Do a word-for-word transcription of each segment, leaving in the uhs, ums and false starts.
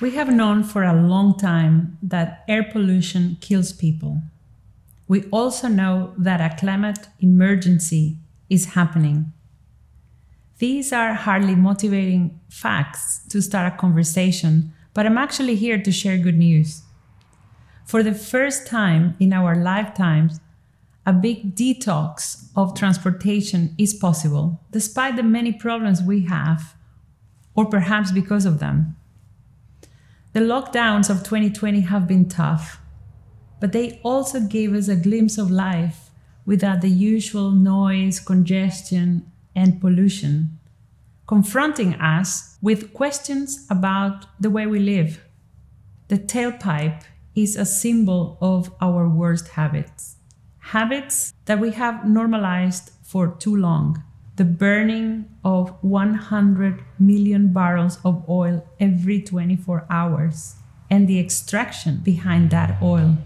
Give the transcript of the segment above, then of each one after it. We have known for a long time that air pollution kills people. We also know that a climate emergency is happening. These are hardly motivating facts to start a conversation, but I'm actually here to share good news. For the first time in our lifetimes, a big detox of transportation is possible, despite the many problems we have, or perhaps because of them. The lockdowns of twenty twenty have been tough, but they also gave us a glimpse of life without the usual noise, congestion, and pollution, confronting us with questions about the way we live. The tailpipe is a symbol of our worst habits, habits that we have normalized for too long. The burning of one hundred million barrels of oil every twenty-four hours, and the extraction behind that oil.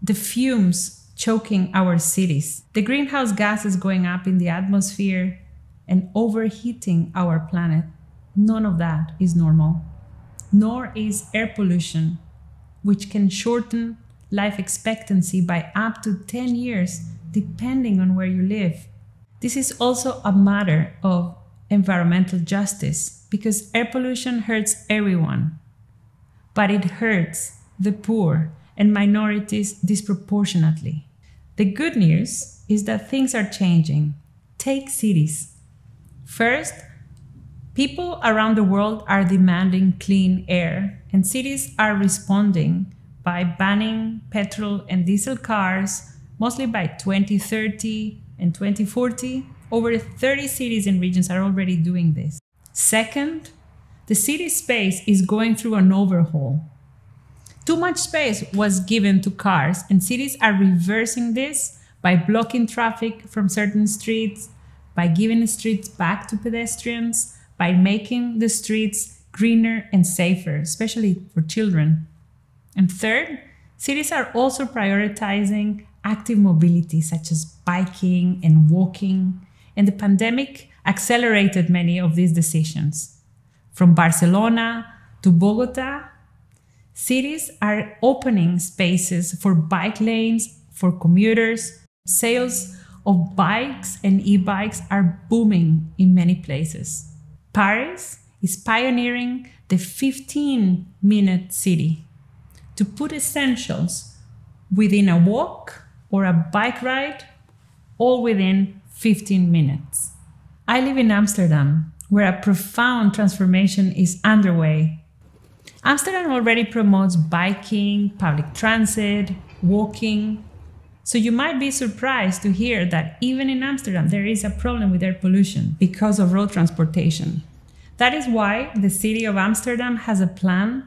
The fumes choking our cities, the greenhouse gases going up in the atmosphere, and overheating our planet. None of that is normal. Nor is air pollution, which can shorten life expectancy by up to ten years, depending on where you live. This is also a matter of environmental justice, because air pollution hurts everyone, but it hurts the poor and minorities disproportionately. The good news is that things are changing. Take cities. First, people around the world are demanding clean air, and cities are responding by banning petrol and diesel cars, mostly by twenty thirty. In twenty forty, over thirty cities and regions are already doing this. Second, the city space is going through an overhaul. Too much space was given to cars, and cities are reversing this by blocking traffic from certain streets, by giving streets back to pedestrians, by making the streets greener and safer, especially for children. And third, cities are also prioritizing active mobility, such as biking and walking, and the pandemic accelerated many of these decisions. From Barcelona to Bogota, cities are opening spaces for bike lanes, for commuters. Sales of bikes and e-bikes are booming in many places. Paris is pioneering the fifteen-minute city to put essentials within a walk or a bike ride, all within fifteen minutes. I live in Amsterdam, where a profound transformation is underway. Amsterdam already promotes biking, public transit, walking, so you might be surprised to hear that even in Amsterdam there is a problem with air pollution because of road transportation. That is why the city of Amsterdam has a plan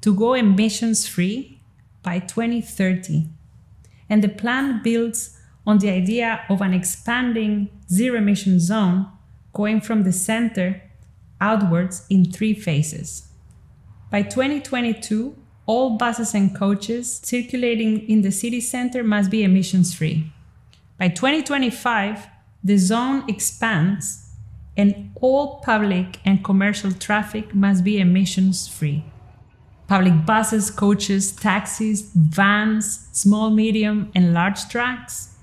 to go emissions-free by twenty thirty. And the plan builds on the idea of an expanding zero-emission zone going from the center outwards in three phases. By twenty twenty-two, all buses and coaches circulating in the city center must be emissions-free. By twenty twenty-five, the zone expands and all public and commercial traffic must be emissions-free. Public buses, coaches, taxis, vans, small, medium, and large trucks.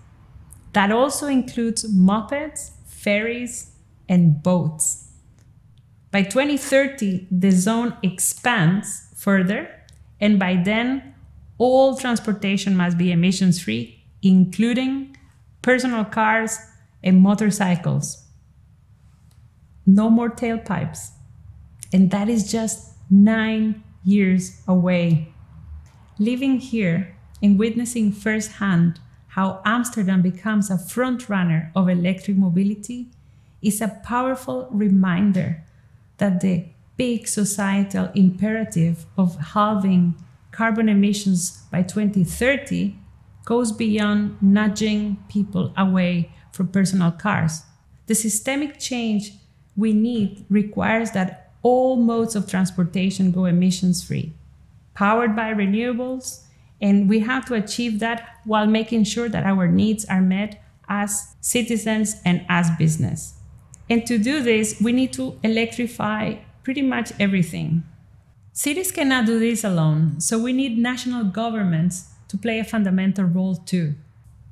That also includes mopeds, ferries, and boats. By twenty thirty, the zone expands further, and by then, all transportation must be emissions-free, including personal cars and motorcycles. No more tailpipes. And that is just nine years away. Living here and witnessing firsthand how Amsterdam becomes a front-runner of electric mobility is a powerful reminder that the big societal imperative of halving carbon emissions by twenty thirty goes beyond nudging people away from personal cars. The systemic change we need requires that all modes of transportation go emissions-free, powered by renewables, and we have to achieve that while making sure that our needs are met as citizens and as business. And to do this, we need to electrify pretty much everything. Cities cannot do this alone, so we need national governments to play a fundamental role too.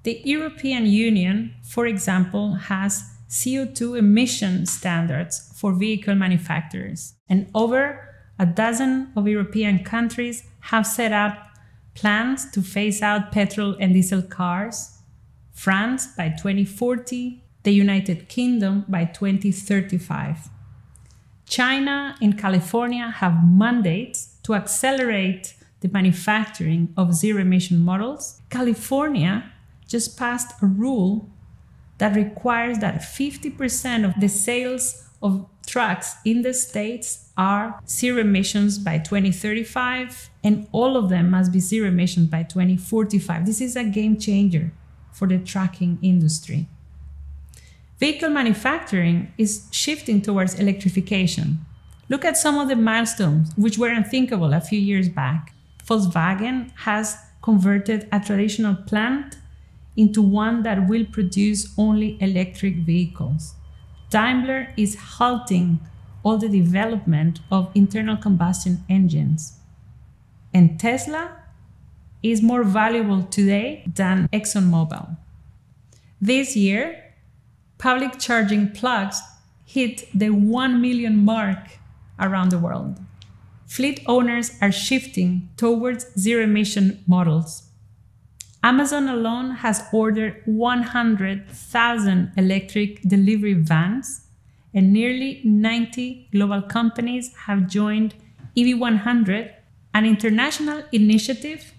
The European Union, for example, has C O two emission standards for vehicle manufacturers, and over a dozen of European countries have set up plans to phase out petrol and diesel cars, France by twenty forty, the United Kingdom by twenty thirty-five. China and California have mandates to accelerate the manufacturing of zero-emission models. California just passed a rule that requires that fifty percent of the sales of trucks in the States are zero emissions by twenty thirty-five, and all of them must be zero emissions by twenty forty-five. This is a game changer for the trucking industry. Vehicle manufacturing is shifting towards electrification. Look at some of the milestones which were unthinkable a few years back. Volkswagen has converted a traditional plant into one that will produce only electric vehicles. Daimler is halting all the development of internal combustion engines. And Tesla is more valuable today than ExxonMobil. This year, public charging plugs hit the one million mark around the world. Fleet owners are shifting towards zero-emission models. Amazon alone has ordered one hundred thousand electric delivery vans, and nearly ninety global companies have joined E V one hundred, an international initiative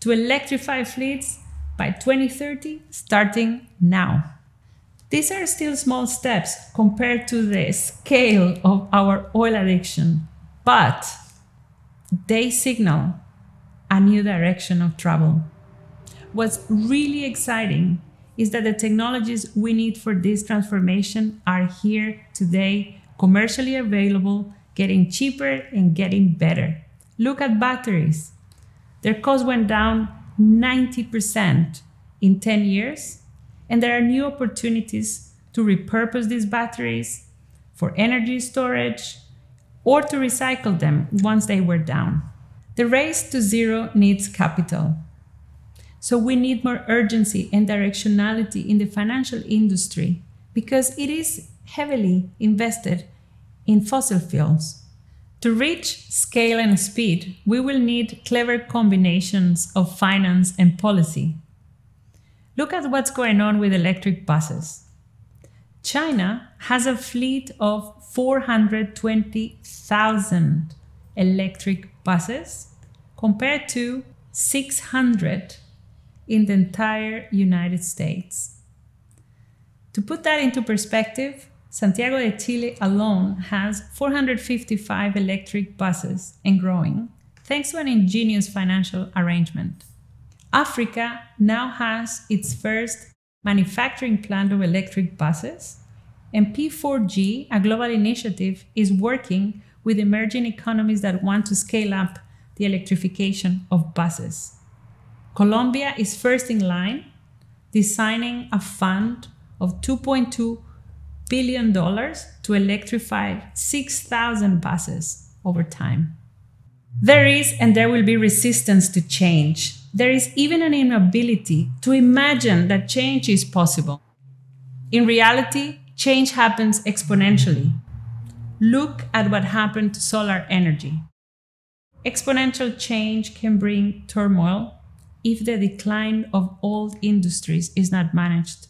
to electrify fleets by twenty thirty, starting now. These are still small steps compared to the scale of our oil addiction, but they signal a new direction of travel. What's really exciting is that the technologies we need for this transformation are here today, commercially available, getting cheaper and getting better. Look at batteries. Their cost went down ninety percent in ten years, and there are new opportunities to repurpose these batteries for energy storage or to recycle them once they wear down. The race to zero needs capital. So we need more urgency and directionality in the financial industry because it is heavily invested in fossil fuels. To reach scale and speed, we will need clever combinations of finance and policy. Look at what's going on with electric buses. China has a fleet of four hundred twenty thousand electric buses compared to six hundred in the entire United States. To put that into perspective, Santiago de Chile alone has four hundred fifty-five electric buses and growing, thanks to an ingenious financial arrangement. Africa now has its first manufacturing plant of electric buses, and P four G, a global initiative, is working with emerging economies that want to scale up the electrification of buses. Colombia is first in line, designing a fund of two point two billion dollars to electrify six thousand buses over time. There is and there will be resistance to change. There is even an inability to imagine that change is possible. In reality, change happens exponentially. Look at what happened to solar energy. Exponential change can bring turmoil if the decline of old industries is not managed.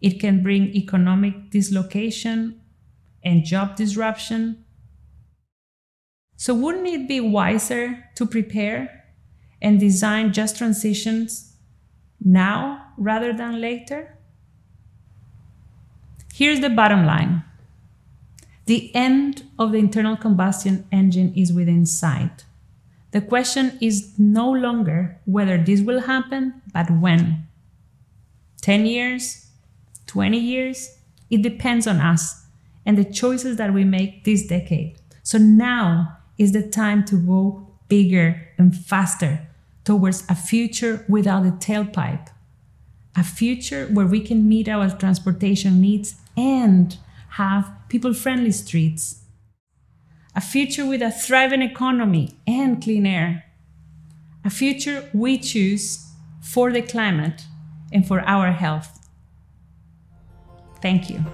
It can bring economic dislocation and job disruption. So wouldn't it be wiser to prepare and design just transitions now rather than later? Here's the bottom line. The end of the internal combustion engine is within sight. The question is no longer whether this will happen, but when. ten years, twenty years, it depends on us and the choices that we make this decade. So now is the time to go bigger and faster towards a future without a tailpipe, a future where we can meet our transportation needs and have people-friendly streets, a future with a thriving economy and clean air, a future we choose for the climate and for our health. Thank you.